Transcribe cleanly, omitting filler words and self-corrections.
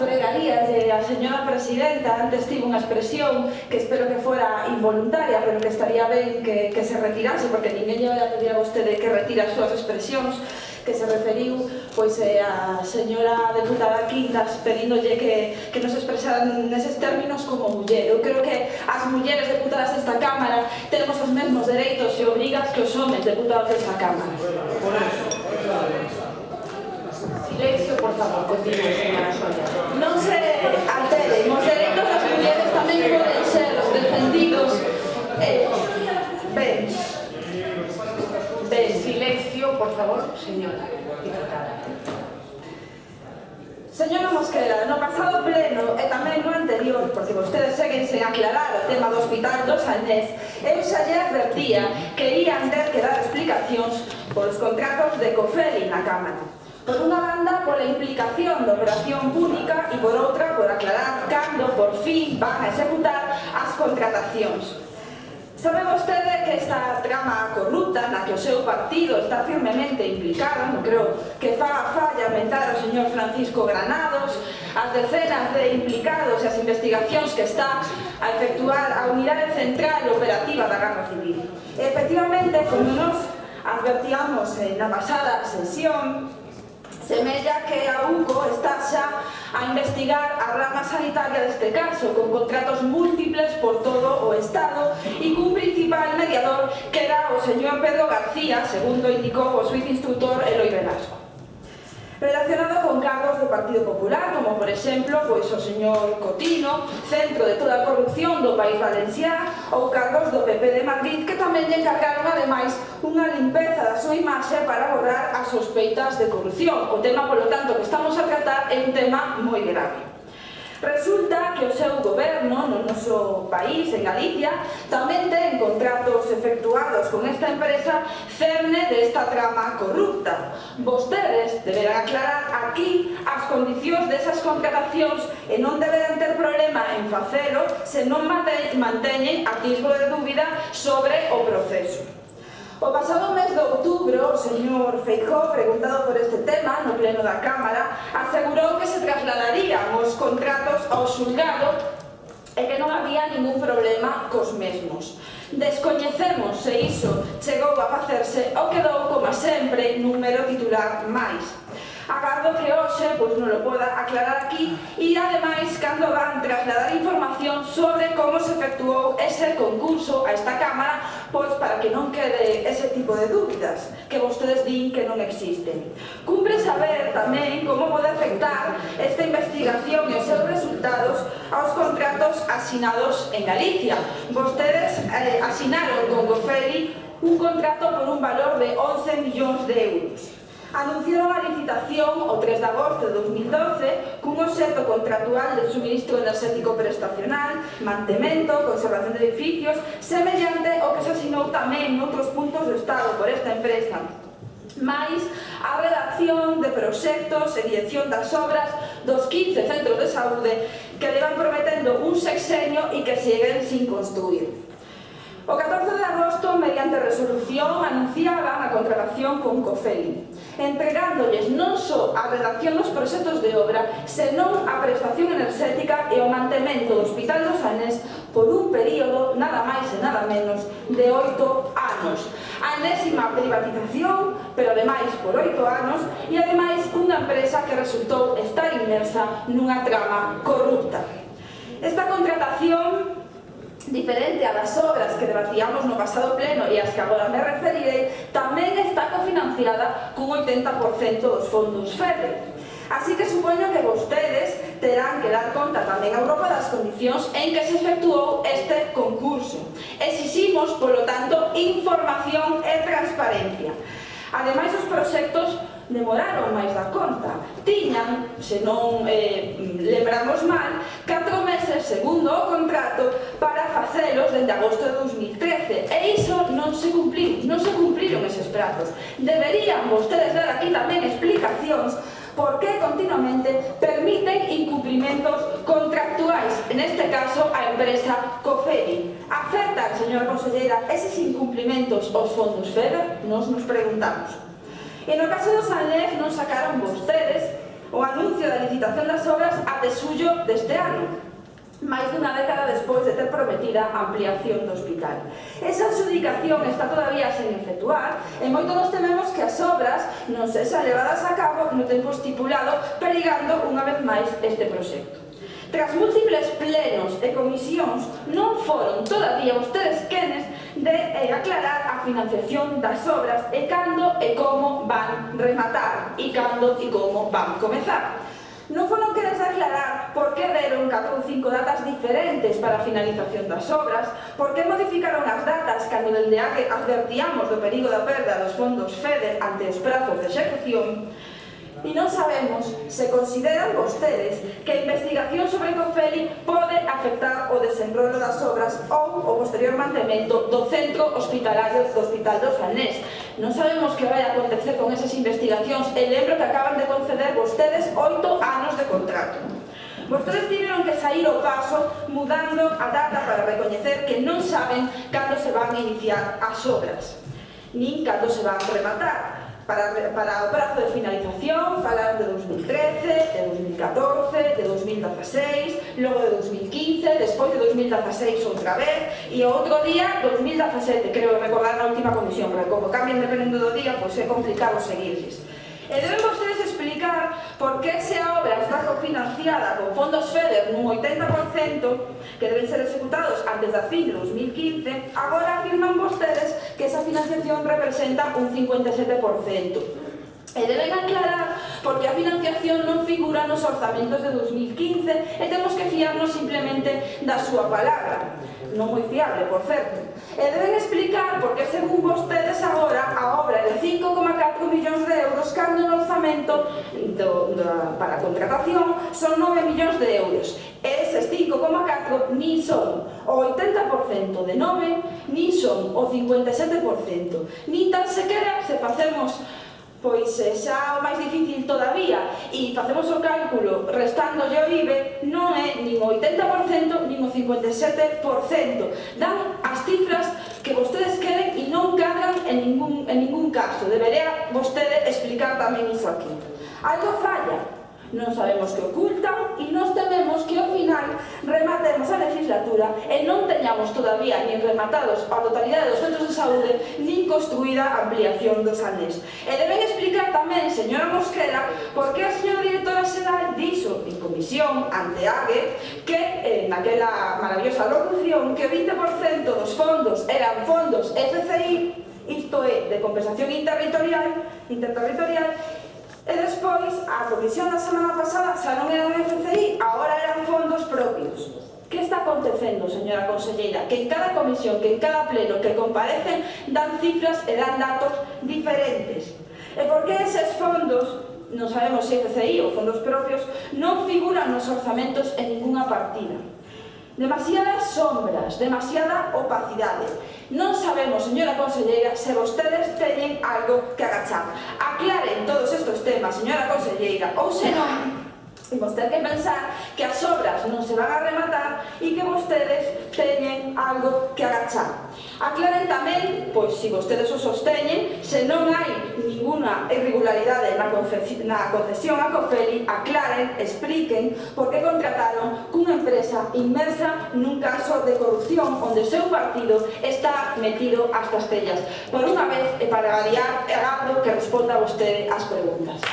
pregarías a señora presidenta, antes tivo unha expresión que espero que fora involuntaria, pero que estaría ben que se retirase, porque ninguén lle vai a pedir a vostede que retira as súas expresións, que se referiu pois a señora deputada Quintas pedíndolle que nos expresaran neses términos como muller. Eu creo que as mulleres deputadas desta Cámara tenemos os mesmos dereitos e obrigas que os homens deputados desta Cámara. Por eso, silencio, por favor, continúe, señora Sonia. Non se alteren, os dereitos das mulleres tamén poden ser defendidos. Ben, silencio, por favor, señora diputada. Señora Mosquera, no pasado pleno e tamén no anterior, porque vostedes seguen sen aclarar o tema do Hospital dos Anes, eu xa lle advertía que ían ter que dar explicacións polos contratos de Cofely na Cámara. Por unha banda, pola implicación da operación pública e por outra, por aclarar cando por fin van a executar as contratacións. Sabe vostede que esta trama corrupta na que o seu partido está firmemente implicado, non creo que faga falla mentar ao señor Francisco Granados, as decenas de implicados e as investigacións que está a efectuar a Unidade Central e Operativa da Garda Civil. E efectivamente, como nos advertíamos na pasada sesión, semella que a UCO está xa a investigar a rama sanitaria deste caso, con contratos múltiples por todo o Estado e cun principal mediador que era o señor Pedro García, segundo indicou o xuíz instrutor Eloi Velasco, relacionado con cargos do Partido Popular, como por exemplo pois o señor Cotino, centro de toda a corrupción do País Valenciá, ou cargos do PP de Madrid, que tamén lle encargaron ademais unha limpeza da súa imaxe para borrar as sospeitas de corrupción. O tema, polo tanto, que estamos a tratar é un tema moi grave. Resulta que o seu goberno no noso país, en Galicia, tamén ten contratos efectuados con esta empresa cerne desta trama corrupta. Vostedes deberán aclarar aquí as condicións desas contratacións e non deberán ter problema en facelo se non manteñen a atisbo de dúbida sobre o proceso. O pasado mes de outubro, o señor Feijó, preguntado por este tema no pleno da Cámara, asegurou que se trasladarían os contratos ao xulgado e que non había ningún problema cos mesmos. Descoñecemos se iso chegou a facerse ou quedou, como sempre, número titular máis. Agardo que hoxe pois non o poda aclarar aquí e ademais cando van trasladar información sobre como se efectuou ese concurso a esta Cámara, pois para que non quede ese tipo de dúbidas que vostedes din que non existen. Cumpre saber tamén como pode afectar esta investigación e os seus resultados aos contratos asinados en Galicia. Vostedes asinaron con Cofely un contrato por un valor de 11 millóns de euros. Anunciaron a licitación o 3 de agosto de 2012 cun obxecto contractual de suministro enerxético prestacional, mantemento, conservación de edificios, semellante ao que se asinou tamén noutros puntos do Estado por esta empresa. Mais a redacción de proxectos e dirección das obras dos 15 centros de saúde que levan prometendo un sexenio e que seguen sin construir. O 14 de agosto, mediante resolución, anunciaban a contratación con Cofely, entregándoles non só a redacción dos proxectos de obra, senón a prestación enerxética e o mantemento do Hospital dos Anes por un período nada máis e nada menos de 8 anos. A enésima privatización, pero ademais por 8 anos, e ademais unha empresa que resultou estar inmersa nunha trama corrupta. Esta contratación, diferente a das obras que debatíamos no pasado pleno e as que agora me referirei, tamén está cofinanciada cun 80% dos fondos FEDER. Así que supoño que vostedes terán que dar conta tamén a Europa das condicións en que se efectuou este concurso. Exiximos, polo tanto, información e transparencia. Ademais, os proxectos demoraron máis da conta. Tiñan, se non lembramos mal, 4 meses segundo o contrato para facelos dende agosto de 2013 e iso non se cumpriu, non se cumpriron eses prazos. Deberían vostedes dar aquí tamén explicacións por que continuamente permiten incumprimentos contractuais, neste caso a empresa Cofely. Afectan, señora conselleira, eses incumprimentos aos fondos FEDER? Nos preguntamos. E no caso dos Anes non sacaron vostedes o anuncio da licitación das obras até suyo deste ano, máis dunha década despois de ter prometida a ampliación do hospital. Esa adxudicación está todavía sen efectuar e moito nos tememos que as obras non sexan levadas a cabo no tempo estipulado, perigando unha vez máis este proxecto. Tras múltiples plenos e comisións, non foron todavía vostedes quenes de aclarar a financiación das obras e cando e como van rematar e cando e como van comezar. Non foron queres aclarar por que deron 4 ou 5 datas diferentes para a finalización das obras, por que modificaron as datas cando dende AGE advertíamos do perigo da perda dos fondos FEDER ante os prazos de execución, e non sabemos se consideran vostedes que a investigación sobre Cofely pode afectar o desenrolo das obras ou o posterior mantemento do centro hospitalario do Hospital dos Anes. Non sabemos que vai acontecer con esas investigacións e lembro que acaban de conceder vostedes 8 anos de contrato. Vostedes tiveron que sair ao paso mudando a data para recoñecer que non saben cando se van iniciar as obras, nin cando se van rematar. Para o prazo de finalización falaron de 2013, de 2014, de 2016, logo de 2015, despois de 2016 outra vez e outro día 2017, creo recordar na última comisión, porque como cambian dependendo do día, pois é complicado seguirles. E deben vostedes explicar por que se a obra está cofinanciada con fondos FEDER nun 80% que deben ser executados antes da fin de 2015, agora afirman vostedes que esa financiación representa un 57%. E deben aclarar porque a financiación non figura nos orzamentos de 2015 e temos que fiarnos simplemente da súa palabra, non moi fiable, por certo. E deben explicar porque, según vostedes agora, a obra é de 5,4 millóns de euros cando o orzamento para a contratación son 9 millóns de euros. Eses 5,4 nin son o 80% de 9, nin son o 57%, nin tan sequera se facemos pois xa o máis difícil todavía e facemos o cálculo restándolle o IBE, non é nin o 80% nin o 57%. Dan as cifras que vostedes queren e non cadran en ningún caso. Debería vostede explicar tamén iso aquí. Algo falla, non sabemos que ocultan e nos tememos que ao final rematemos a legislatura e non teñamos todavía nin rematados a totalidade dos centros de saúde nin construída a ampliación dos Anes. E deben explicar tamén, señora Mosquera, por que a señora directora Sedal dixo en comisión ante AGE que naquela maravillosa locución que o 20% dos fondos eran fondos FCI, isto é, de compensación interterritorial, e despois a comisión da semana pasada xa non eran FCI, agora eran fondos propios. Que está acontecendo, señora conselleira? Que en cada comisión, que en cada pleno que comparecen dan cifras e dan datos diferentes. E por que eses fondos, non sabemos se FCI ou fondos propios, non figuran nos orzamentos en ninguna partida? Demasiadas sombras, demasiada opacidade. Non sabemos, señora conselleira, se vostedes teñen algo que agachar. Aclaren todos estes temas, señora conselleira, ou senón imos ter que pensar que as obras non se van a rematar e que vostedes teñen algo que agachar. Aclaren tamén, pois, se vostedes o sosteñen, se non hai ninguna irregularidade na concesión a Cofely, aclaren, expliquen por que contrataron cunha empresa inmersa nun caso de corrupción onde o seu partido está metido hasta as tellas. Por unha vez, e para variar, agado que responda vostede ás preguntas.